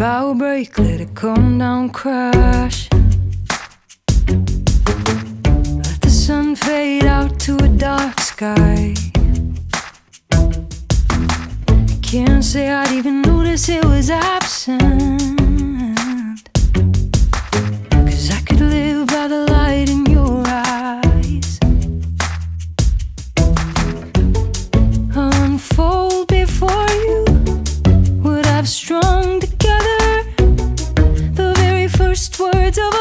bow break, let it come down, crash. Let the sun fade out to a dark sky. I can't say I'd even notice it was absent. Strung together the very first words of